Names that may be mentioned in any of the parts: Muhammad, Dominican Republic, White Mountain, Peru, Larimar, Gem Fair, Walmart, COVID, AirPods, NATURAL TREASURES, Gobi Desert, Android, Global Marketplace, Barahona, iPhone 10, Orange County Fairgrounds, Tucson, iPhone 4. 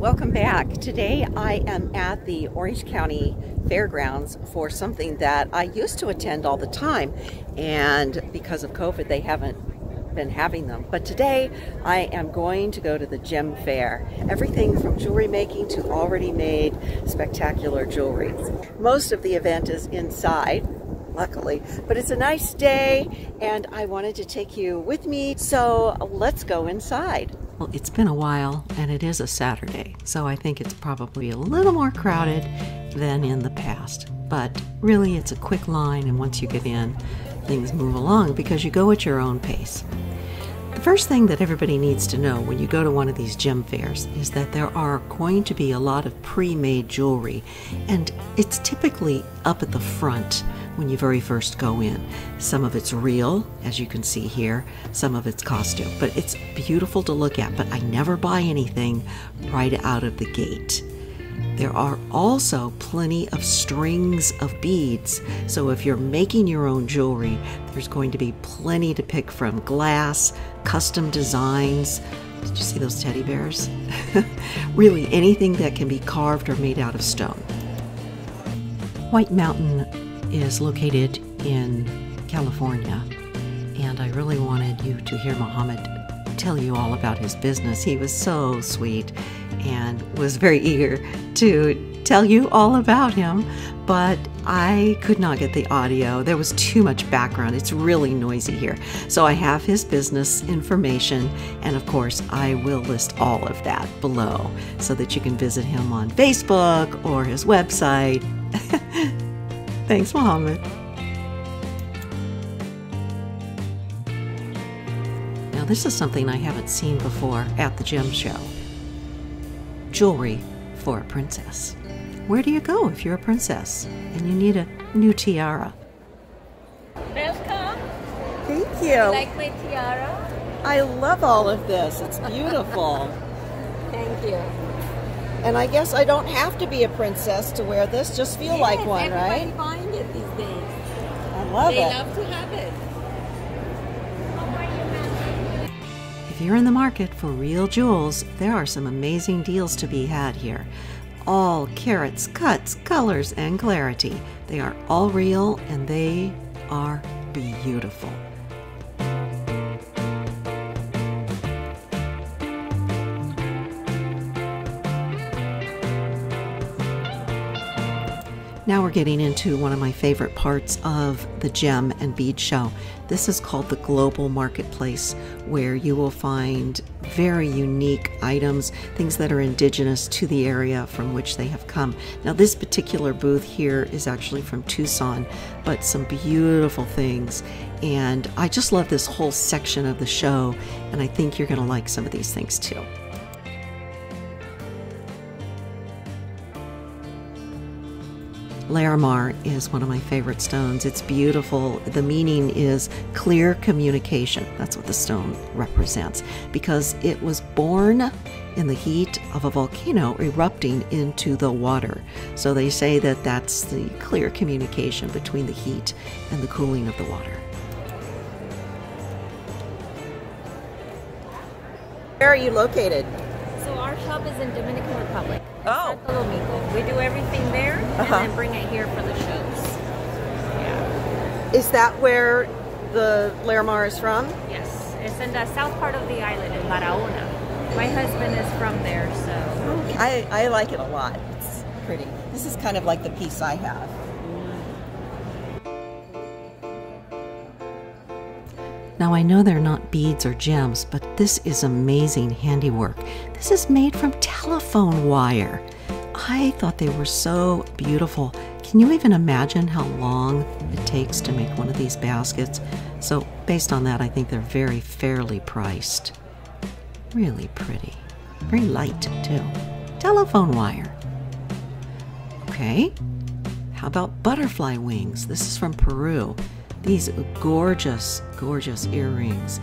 welcome back. Today I am at the Orange County Fairgrounds for something that I used to attend all the time, and because of COVID they haven't been having them. But today I am going to go to the Gem Fair. Everything from jewelry making to already made spectacular jewelry. Most of the event is inside, luckily, but it's a nice day and I wanted to take you with me, so let's go inside. Well, it's been a while and it is a Saturday, so I think it's probably a little more crowded than in the past, but really it's a quick line, and once you get in things move along because you go at your own pace. The first thing that everybody needs to know when you go to one of these gem fairs is that there are going to be a lot of pre-made jewelry, and it's typically up at the front when you very first go in. Some of it's real, as you can see here, some of it's costume, but it's beautiful to look at, but I never buy anything right out of the gate. There are also plenty of strings of beads, so if you're making your own jewelry, there's going to be plenty to pick from. Glass, custom designs, did you see those teddy bears? Really anything that can be carved or made out of stone. White Mountain is located in California, and I really wanted you to hear Muhammad tell you all about his business. He was so sweet and was very eager to tell you all about him, but I could not get the audio. There was too much background. It's really noisy here. So I have his business information, and of course I will list all of that below so that you can visit him on Facebook or his website. Thanks, Muhammad. Now, this is something I haven't seen before at the gem show. Jewelry for a princess. Where do you go if you're a princess and you need a new tiara? Welcome. Thank you. Do you like my tiara? I love all of this. It's beautiful. Thank you. And I guess I don't have to be a princess to wear this, just feel yes, like one, right? Everybody's buying it these days. I love it. They love to have it. If you're in the market for real jewels, there are some amazing deals to be had here. All carats, cuts, colors, and clarity. They are all real and they are beautiful. Now we're getting into one of my favorite parts of the gem and bead show. This is called the Global Marketplace, where you will find very unique items, things that are indigenous to the area from which they have come. Now this particular booth here is actually from Tucson, but some beautiful things. And I just love this whole section of the show, and I think you're going to like some of these things too. Larimar is one of my favorite stones. It's beautiful. The meaning is clear communication. That's what the stone represents, because it was born in the heat of a volcano erupting into the water. So they say that that's the clear communication between the heat and the cooling of the water. Where are you located? So our shop is in Dominican Republic. Oh. We do everything there and then bring it here for the shows. Yeah. Is that where the Larimar is from? Yes. It's in the south part of the island in Barahona. My husband is from there, so. Okay. I like it a lot. It's pretty. This is kind of like the piece I have. Now I know they're not beads or gems, but this is amazing handiwork. This is made from telephone wire. I thought they were so beautiful. Can you even imagine how long it takes to make one of these baskets? So based on that, I think they're very fairly priced. Really pretty, very light too. Telephone wire. Okay, how about butterfly wings? This is from Peru. These gorgeous, gorgeous earrings.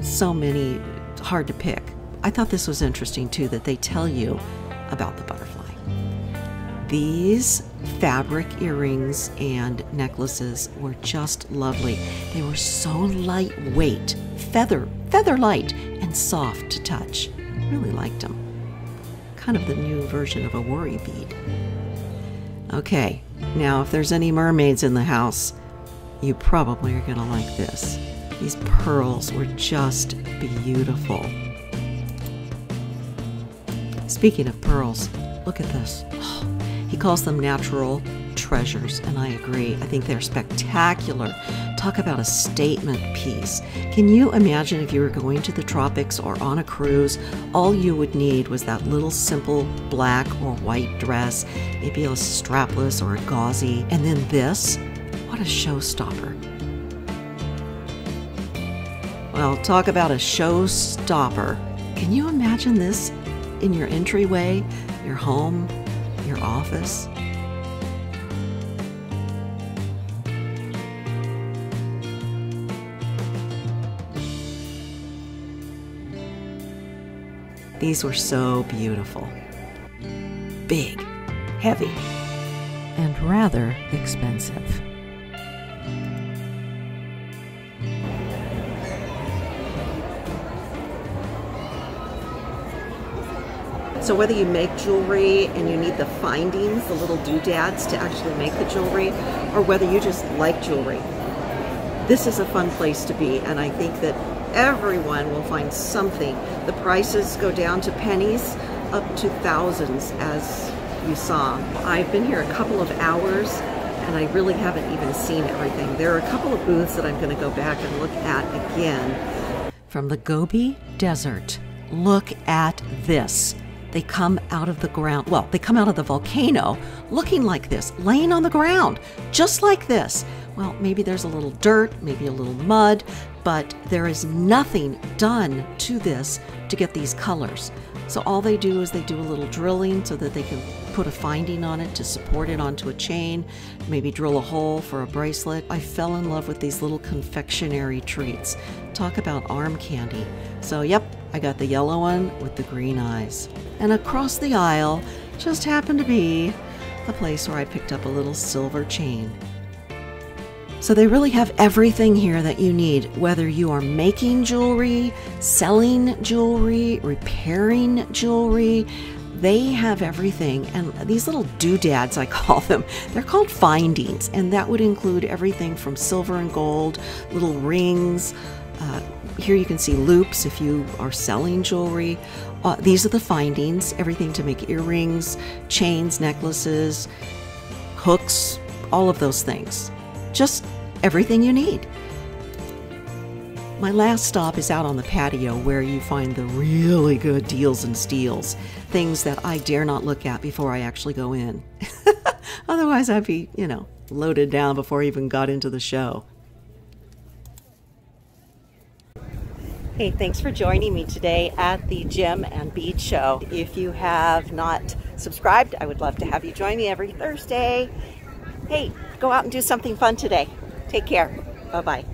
So many, hard to pick. I thought this was interesting too, that they tell you about the butterfly. These fabric earrings and necklaces were just lovely. They were so lightweight, feather light and soft to touch. Really liked them. kind of the new version of a worry bead. Okay, now if there's any mermaids in the house, you probably are going to like this. These pearls were just beautiful. Speaking of pearls, look at this. Oh, he calls them natural treasures, and I agree. I think they're spectacular. Talk about a statement piece. Can you imagine if you were going to the tropics or on a cruise, all you would need was that little simple black or white dress, maybe a strapless or a gauzy, and then this? What a showstopper. Well, talk about a showstopper. Can you imagine this in your entryway, your home, your office? These were so beautiful. Big, heavy, and rather expensive. So whether you make jewelry and you need the findings, the little doodads to actually make the jewelry, or whether you just like jewelry, this is a fun place to be, and I think that everyone will find something. The prices go down to pennies, up to thousands, as you saw. I've been here a couple of hours, and I really haven't even seen everything. There are a couple of booths that I'm going to go back and look at again. From the Gobi Desert, look at this. They come out of the ground, well, they come out of the volcano looking like this, laying on the ground, just like this. Well, maybe there's a little dirt, maybe a little mud, but there is nothing done to this to get these colors. So all they do is they do a little drilling so that they can put a finding on it to support it onto a chain, maybe drill a hole for a bracelet. I fell in love with these little confectionery treats. Talk about arm candy. So, yep, I got the yellow one with the green eyes. And across the aisle just happened to be the place where I picked up a little silver chain. So they really have everything here that you need, whether you are making jewelry, selling jewelry, repairing jewelry. They have everything, and these little doodads, I call them, they're called findings, and that would include everything from silver and gold, little rings. Here you can see loops if you are selling jewelry. These are the findings, everything to make earrings, chains, necklaces, hooks, all of those things. Just everything you need. My last stop is out on the patio where you find the really good deals and steals, things that I dare not look at before I actually go in. Otherwise I'd be, you know, loaded down before I even got into the show. Hey, thanks for joining me today at the Gem and Bead Show. If you have not subscribed, I would love to have you join me every Thursday. Hey, go out and do something fun today. Take care. Bye-bye.